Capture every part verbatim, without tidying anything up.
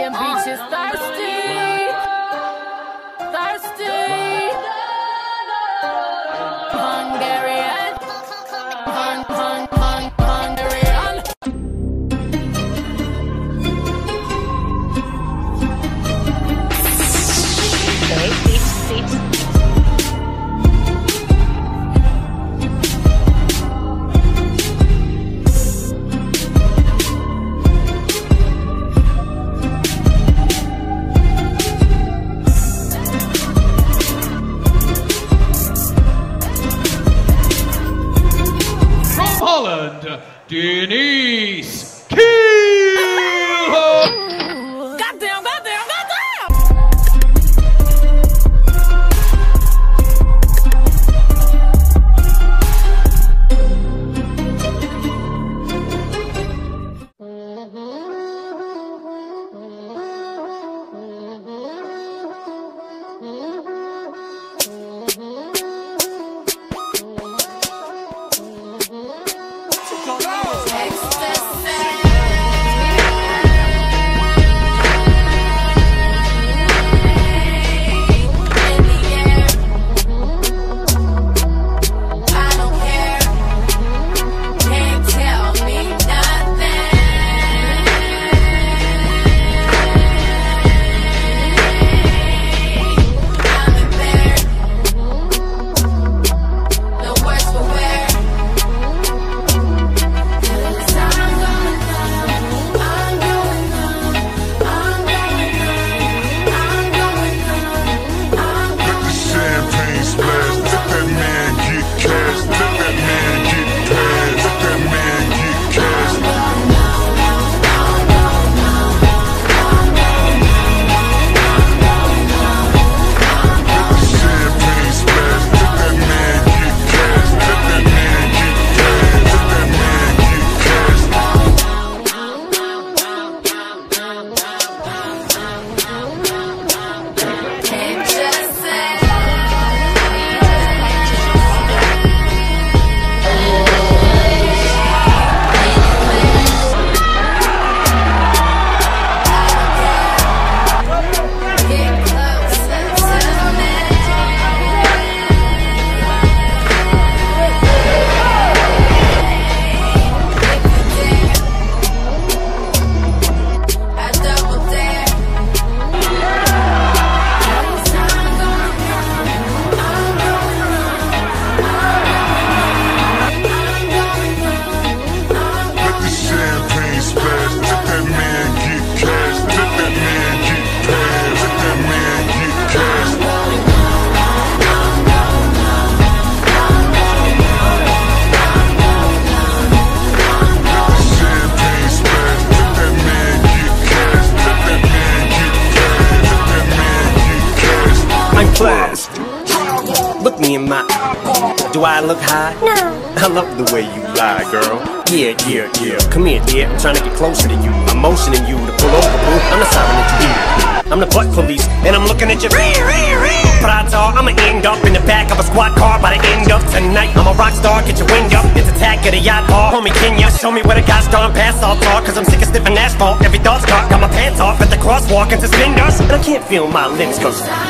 Them beaches thirsty, thirsty. Hungarian, hung, hung, hung, Hungarian. Wait, wait, wait. Denise Kielholtz. Goddamn, goddamn, goddamn. Look me in my eye. Do I look high? No. I love the way you lie, girl. Yeah, yeah, yeah. Come here, dear. I'm trying to get closer to you. I'm motioning you to pull over, boo. I'm not stopping at you. I'm the butt police, and I'm looking at you. But I talk, I'ma end up in the back of a squad car by the end of tonight. I'm a rock star, get your wing up. It's attack at a yacht bar. Homie Kenya, show me where the guys gone past all talk. Cause I'm sick of sniffing asphalt. Every thought's caught. Got my pants off at the crosswalk and suspenders. And I can't feel my limbs cause Let's go.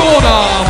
corner.